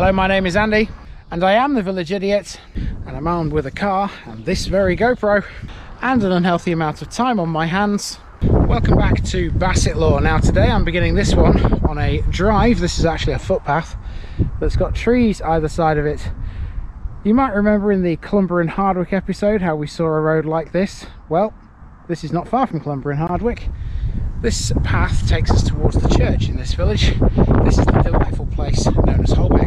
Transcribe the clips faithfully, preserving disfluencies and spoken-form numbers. Hello, my name is Andy and I am the Village Idiot, and I'm armed with a car and this very GoPro and an unhealthy amount of time on my hands. Welcome back to Bassetlaw. Now today I'm beginning this one on a drive. This is actually a footpath that's got trees either side of it. You might remember in the Clumber and Hardwick episode how we saw a road like this. Well, this is not far from Clumber and Hardwick. This path takes us towards the church in this village. This is the delightful place known as Holbeck.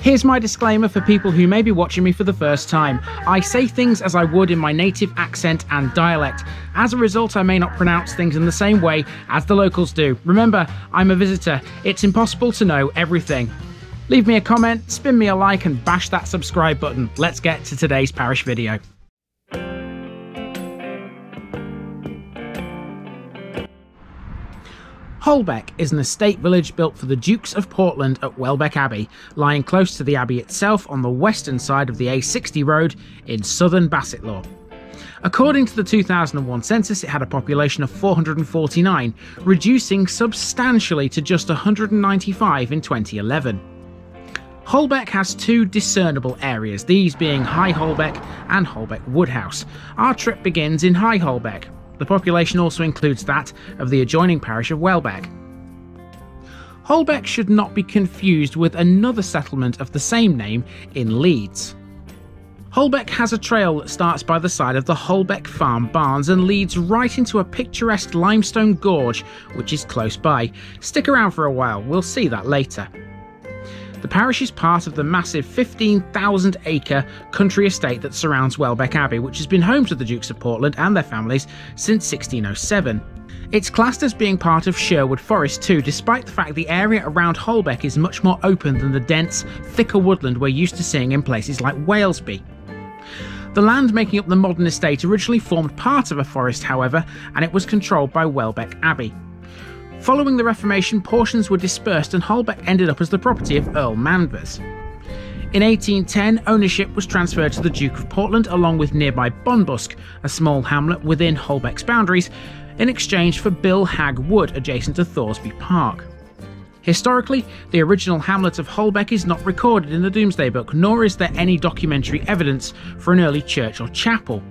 Here's my disclaimer for people who may be watching me for the first time. I say things as I would in my native accent and dialect. As a result, I may not pronounce things in the same way as the locals do. Remember, I'm a visitor. It's impossible to know everything. Leave me a comment, spin me a like, and bash that subscribe button. Let's get to today's parish video. Holbeck is an estate village built for the Dukes of Portland at Welbeck Abbey, lying close to the abbey itself on the western side of the A sixty road in southern Bassetlaw. According to the two thousand and one census, it had a population of four hundred forty-nine, reducing substantially to just one hundred ninety-five in twenty eleven. Holbeck has two discernible areas, these being High Holbeck and Holbeck Woodhouse. Our trip begins in High Holbeck. The population also includes that of the adjoining parish of Welbeck. Holbeck should not be confused with another settlement of the same name in Leeds. Holbeck has a trail that starts by the side of the Holbeck Farm barns and leads right into a picturesque limestone gorge which is close by. Stick around for a while, we'll see that later. The parish is part of the massive fifteen thousand acre country estate that surrounds Welbeck Abbey, which has been home to the Dukes of Portland and their families since sixteen oh seven. It's classed as being part of Sherwood Forest too, despite the fact the area around Holbeck is much more open than the dense, thicker woodland we're used to seeing in places like Walesby. The land making up the modern estate originally formed part of a forest, however, and it was controlled by Welbeck Abbey. Following the Reformation, portions were dispersed and Holbeck ended up as the property of Earl Manvers. In eighteen ten, ownership was transferred to the Duke of Portland along with nearby Bonbusk, a small hamlet within Holbeck's boundaries, in exchange for Bill Hag Wood adjacent to Thoresby Park. Historically, the original hamlet of Holbeck is not recorded in the Doomsday Book, nor is there any documentary evidence for an early church or chapel.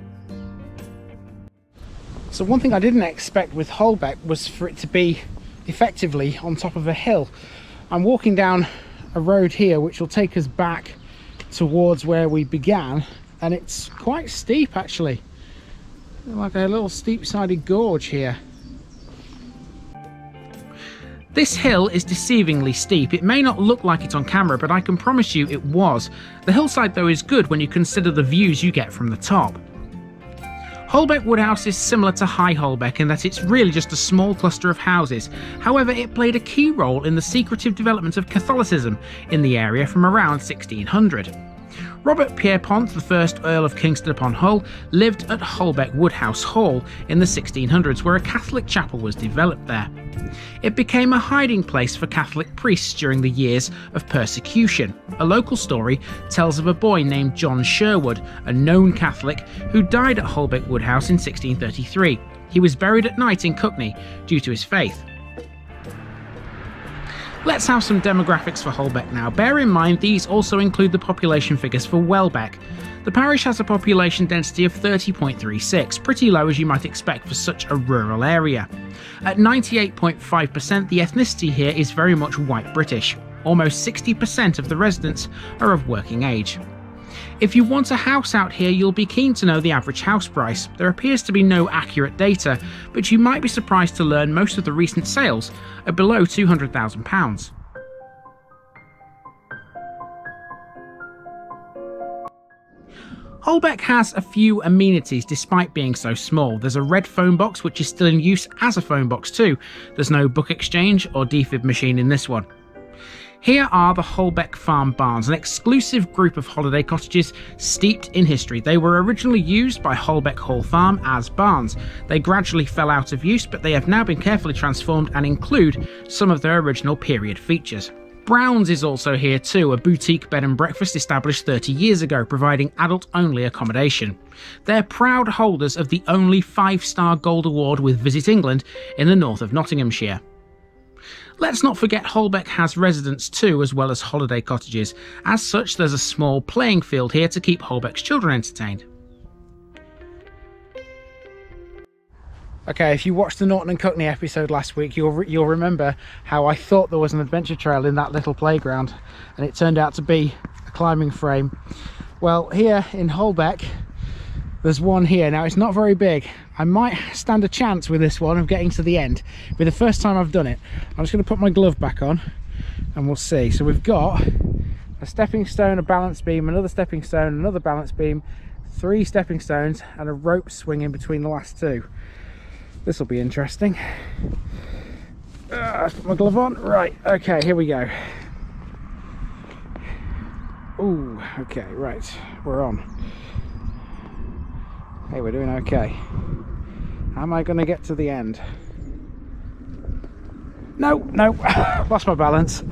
So one thing I didn't expect with Holbeck was for it to be effectively on top of a hill. I'm walking down a road here which will take us back towards where we began, and it's quite steep actually, like a little steep-sided gorge here. This hill is deceivingly steep. It may not look like it on camera, but I can promise you it was. The hillside though is good when you consider the views you get from the top. Holbeck Woodhouse is similar to High Holbeck in that it's really just a small cluster of houses. However, it played a key role in the secretive development of Catholicism in the area from around sixteen hundred. Robert Pierpont, the first Earl of Kingston upon Hull, lived at Holbeck Woodhouse Hall in the sixteen hundreds, where a Catholic chapel was developed there. It became a hiding place for Catholic priests during the years of persecution. A local story tells of a boy named John Sherwood, a known Catholic, who died at Holbeck Woodhouse in sixteen thirty-three. He was buried at night in Cuckney due to his faith. Let's have some demographics for Holbeck now. Bear in mind these also include the population figures for Welbeck. The parish has a population density of thirty point three six, pretty low as you might expect for such a rural area. At ninety-eight point five percent, the ethnicity here is very much white British. Almost sixty percent of the residents are of working age. If you want a house out here, you'll be keen to know the average house price. There appears to be no accurate data, but you might be surprised to learn most of the recent sales are below two hundred thousand pounds. Holbeck has a few amenities despite being so small. There's a red phone box which is still in use as a phone box too. There's no book exchange or D F I B machine in this one. Here are the Holbeck Farm barns, an exclusive group of holiday cottages steeped in history. They were originally used by Holbeck Hall Farm as barns. They gradually fell out of use, but they have now been carefully transformed and include some of their original period features. Brown's is also here too, a boutique bed and breakfast established thirty years ago, providing adult-only accommodation. They're proud holders of the only five-star gold award with Visit England in the north of Nottinghamshire. Let's not forget Holbeck has residents too, as well as holiday cottages. As such, there's a small playing field here to keep Holbeck's children entertained. Okay, if you watched the Norton and Cuckney episode last week, you'll, you'll remember how I thought there was an adventure trail in that little playground, and it turned out to be a climbing frame. Well, here in Holbeck, there's one here. Now, it's not very big. I might stand a chance with this one of getting to the end. It'll be the first time I've done it. I'm just going to put my glove back on, and we'll see. So we've got a stepping stone, a balance beam, another stepping stone, another balance beam, three stepping stones, and a rope swing in between the last two. This will be interesting. Uh, I've put my glove on. Right, okay, here we go. Ooh, okay, right, we're on. Hey, we're doing okay. Am I gonna get to the end? No, no, lost my balance.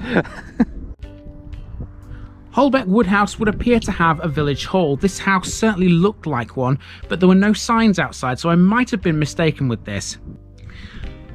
Holbeck Woodhouse would appear to have a village hall. This house certainly looked like one, but there were no signs outside, so I might have been mistaken with this.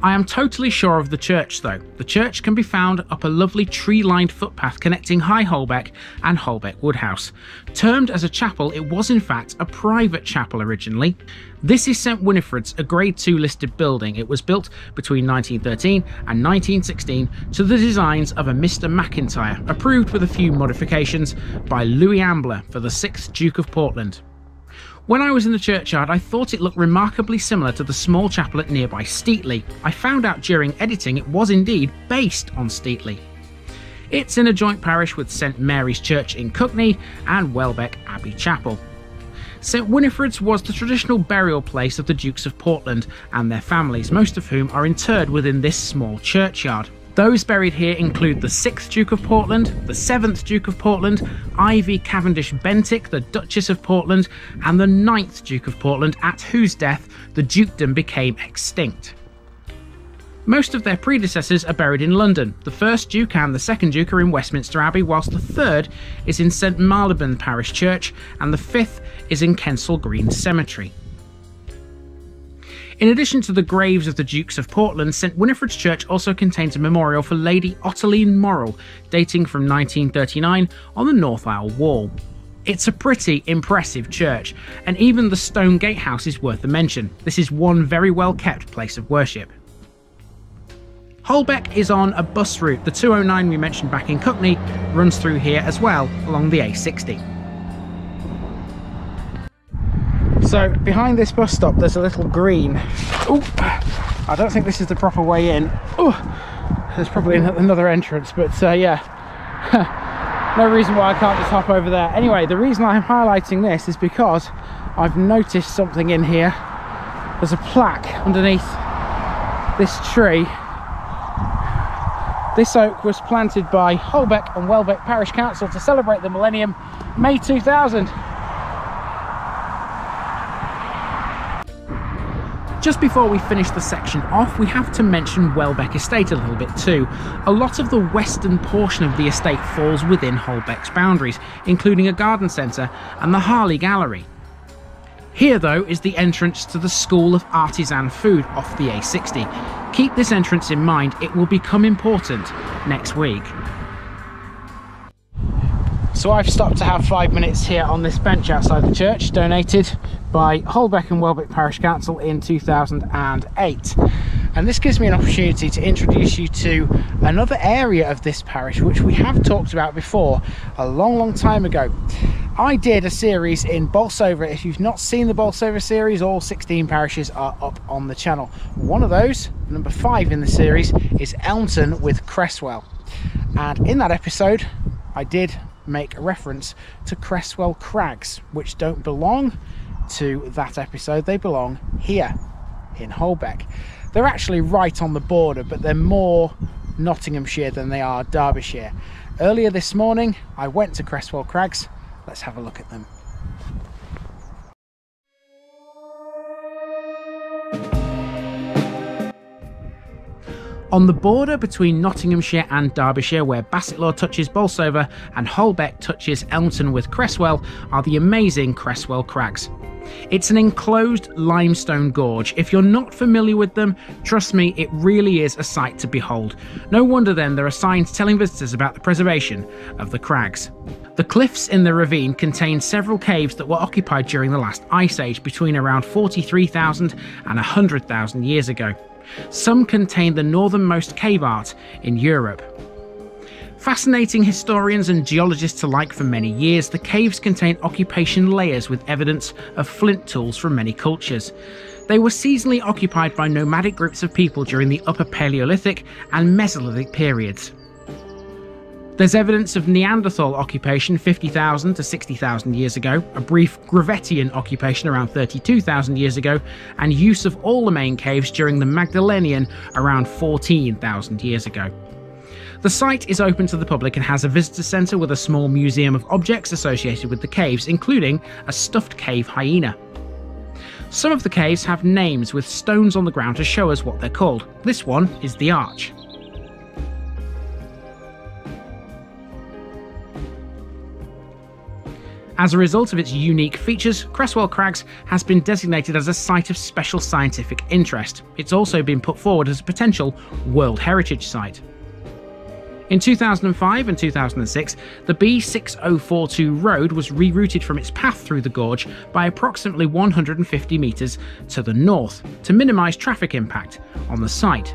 I am totally sure of the church though. The church can be found up a lovely tree-lined footpath connecting High Holbeck and Holbeck Woodhouse. Termed as a chapel, it was in fact a private chapel originally. This is St Winifred's, a Grade two listed building. It was built between nineteen thirteen and nineteen sixteen to the designs of a Mister McIntyre, approved with a few modifications by Louis Ambler for the sixth Duke of Portland. When I was in the churchyard, I thought it looked remarkably similar to the small chapel at nearby Steatley. I found out during editing it was indeed based on Steatley. It's in a joint parish with St Mary's Church in Cuckney and Welbeck Abbey Chapel. St Winifred's was the traditional burial place of the Dukes of Portland and their families, most of whom are interred within this small churchyard. Those buried here include the sixth Duke of Portland, the seventh Duke of Portland, Ivy Cavendish Bentinck, the Duchess of Portland, and the ninth Duke of Portland, at whose death the dukedom became extinct. Most of their predecessors are buried in London. The first Duke and the second Duke are in Westminster Abbey, whilst the third is in St Marylebone Parish Church, and the fifth is in Kensal Green Cemetery. In addition to the graves of the Dukes of Portland, St Winifred's Church also contains a memorial for Lady Ottoline Morrell, dating from nineteen thirty-nine, on the North Aisle wall. It's a pretty impressive church, and even the stone gatehouse is worth a mention. This is one very well-kept place of worship. Holbeck is on a bus route. The two oh nine we mentioned back in Cuckney runs through here as well, along the A sixty. So behind this bus stop there's a little green. Oh, I don't think this is the proper way in. Oh, there's probably another entrance, but uh, yeah, no reason why I can't just hop over there. Anyway, the reason I'm highlighting this is because I've noticed something in here. There's a plaque underneath this tree. This oak was planted by Holbeck and Welbeck Parish Council to celebrate the millennium, May two thousand. Just before we finish the section off, we have to mention Welbeck Estate a little bit too. A lot of the western portion of the estate falls within Holbeck's boundaries, including a garden centre and the Harley Gallery. Here though is the entrance to the School of Artisan Food off the A sixty. Keep this entrance in mind, it will become important next week. So I've stopped to have five minutes here on this bench outside the church, donated by Holbeck and Welbeck Parish Council in two thousand eight. And this gives me an opportunity to introduce you to another area of this parish which we have talked about before a long, long time ago. I did a series in Bolsover. If you've not seen the Bolsover series, all sixteen parishes are up on the channel. One of those, number five in the series, is Elmton with Creswell. And in that episode, I did make a reference to Creswell Crags, which don't belong to that episode. They belong here in Holbeck. They're actually right on the border, but they're more Nottinghamshire than they are Derbyshire. Earlier this morning I went to Creswell Crags. Let's have a look at them. On the border between Nottinghamshire and Derbyshire, where Bassetlaw touches Bolsover and Holbeck touches Elmton with Creswell, are the amazing Creswell Crags. It's an enclosed limestone gorge. If you're not familiar with them, trust me, it really is a sight to behold. No wonder then there are signs telling visitors about the preservation of the crags. The cliffs in the ravine contain several caves that were occupied during the last ice age, between around forty-three thousand and one hundred thousand years ago. Some contain the northernmost cave art in Europe. Fascinating historians and geologists alike for many years, the caves contain occupation layers with evidence of flint tools from many cultures. They were seasonally occupied by nomadic groups of people during the Upper Paleolithic and Mesolithic periods. There's evidence of Neanderthal occupation fifty thousand to sixty thousand years ago, a brief Gravettian occupation around thirty-two thousand years ago, and use of all the main caves during the Magdalenian around fourteen thousand years ago. The site is open to the public and has a visitor centre with a small museum of objects associated with the caves, including a stuffed cave hyena. Some of the caves have names with stones on the ground to show us what they're called. This one is the Arch. As a result of its unique features, Creswell Crags has been designated as a site of special scientific interest. It's also been put forward as a potential World Heritage Site. In two thousand five and two thousand six, the B six oh four two road was rerouted from its path through the gorge by approximately one hundred fifty metres to the north to minimise traffic impact on the site.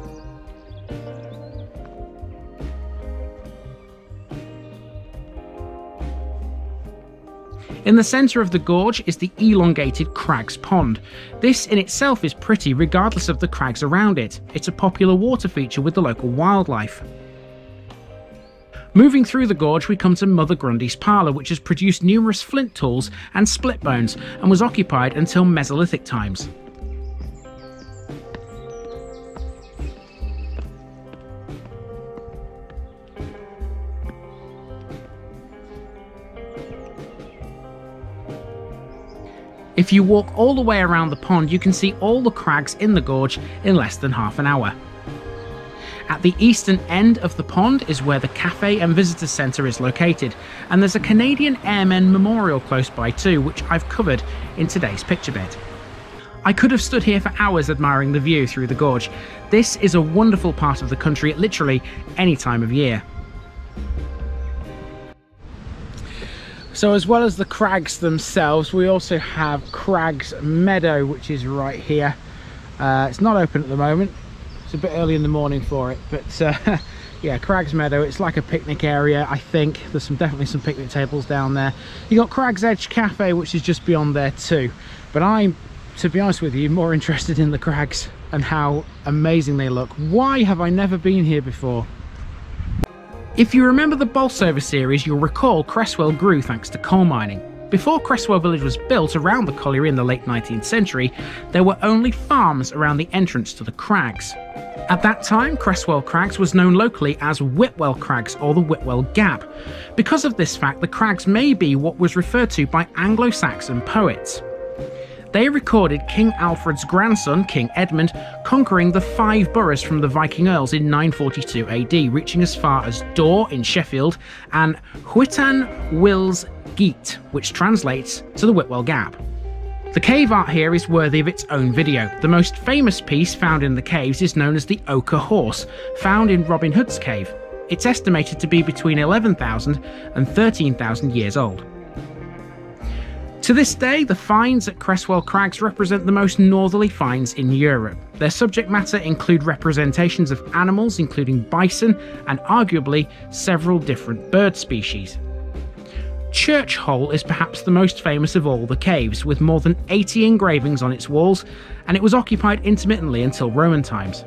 In the centre of the gorge is the elongated Crags Pond. This in itself is pretty regardless of the crags around it. It's a popular water feature with the local wildlife. Moving through the gorge we come to Mother Grundy's parlour, which has produced numerous flint tools and split bones and was occupied until Mesolithic times. If you walk all the way around the pond, you can see all the crags in the gorge in less than half an hour. At the eastern end of the pond is where the cafe and visitor centre is located, and there's a Canadian Airmen Memorial close by too, which I've covered in today's picture bed. I could have stood here for hours admiring the view through the gorge. This is a wonderful part of the country at literally any time of year. So as well as the crags themselves, we also have Crags Meadow, which is right here. Uh, it's not open at the moment. It's a bit early in the morning for it, but uh, yeah, Crags Meadow, it's like a picnic area, I think. There's some definitely some picnic tables down there. You got Crags Edge Cafe, which is just beyond there too. But I'm, to be honest with you, more interested in the crags and how amazing they look. Why have I never been here before? If you remember the Bolsover series, you'll recall Creswell grew thanks to coal mining. Before Creswell Village was built around the colliery in the late nineteenth century, there were only farms around the entrance to the crags. At that time, Creswell Crags was known locally as Whitwell Crags or the Whitwell Gap. Because of this fact, the crags may be what was referred to by Anglo-Saxon poets. They recorded King Alfred's grandson, King Edmund, conquering the five boroughs from the Viking Earls in nine forty-two A D, reaching as far as Dore in Sheffield and Hwytan Wills Geat, which translates to the Whitwell Gap. The cave art here is worthy of its own video. The most famous piece found in the caves is known as the Ochre Horse, found in Robin Hood's cave. It's estimated to be between eleven thousand and thirteen thousand years old. To this day, the finds at Creswell Crags represent the most northerly finds in Europe. Their subject matter include representations of animals, including bison and arguably several different bird species. Church Hole is perhaps the most famous of all the caves, with more than eighty engravings on its walls, and it was occupied intermittently until Roman times.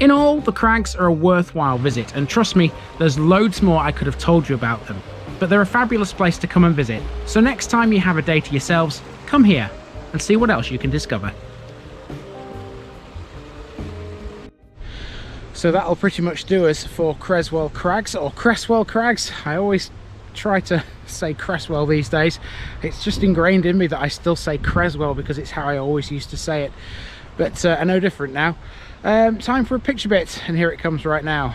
In all, the crags are a worthwhile visit, and trust me, there's loads more I could have told you about them. But they're a fabulous place to come and visit, so next time you have a day to yourselves, Come here and see what else you can discover. So that'll pretty much do us for Creswell Crags, or Creswell Crags. I always try to say Creswell these days. It's just ingrained in me that I still say Creswell because it's how I always used to say it. But uh, I know different now. Um, time for a picture bit, and here it comes right now.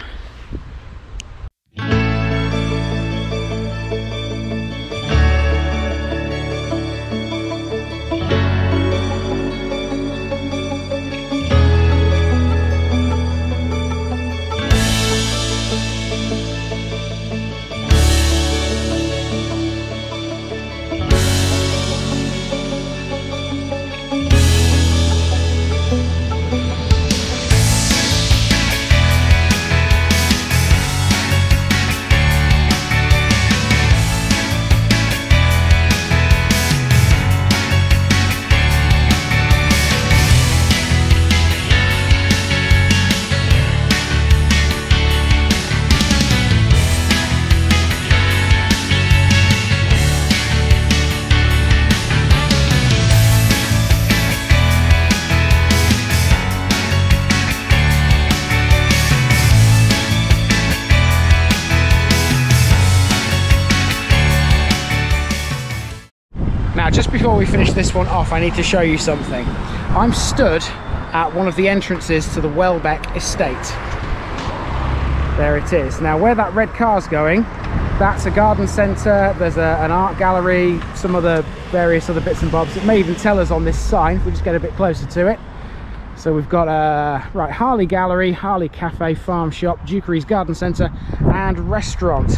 Just before we finish this one off, I need to show you something. I'm stood at one of the entrances to the Welbeck Estate. There it is. Now, where that red car's going, that's a garden centre, there's a, an art gallery, some other various other bits and bobs. It may even tell us on this sign if we just get a bit closer to it. So we've got a uh, right Harley Gallery, Harley Cafe, Farm Shop, Dukeries Garden Centre and Restaurant.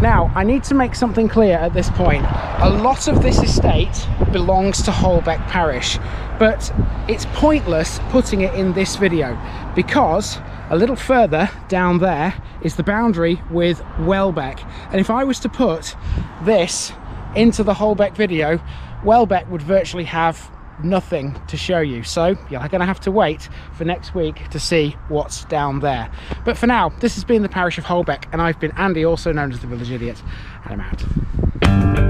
Now, I need to make something clear at this point. A lot of this estate belongs to Holbeck Parish, but it's pointless putting it in this video because a little further down there is the boundary with Welbeck. And if I was to put this into the Holbeck video, Welbeck would virtually have nothing to show you, so you're gonna have to wait for next week to see what's down there. But for now, this has been the parish of Holbeck, and I've been Andy, also known as the Village Idiot, and I'm out.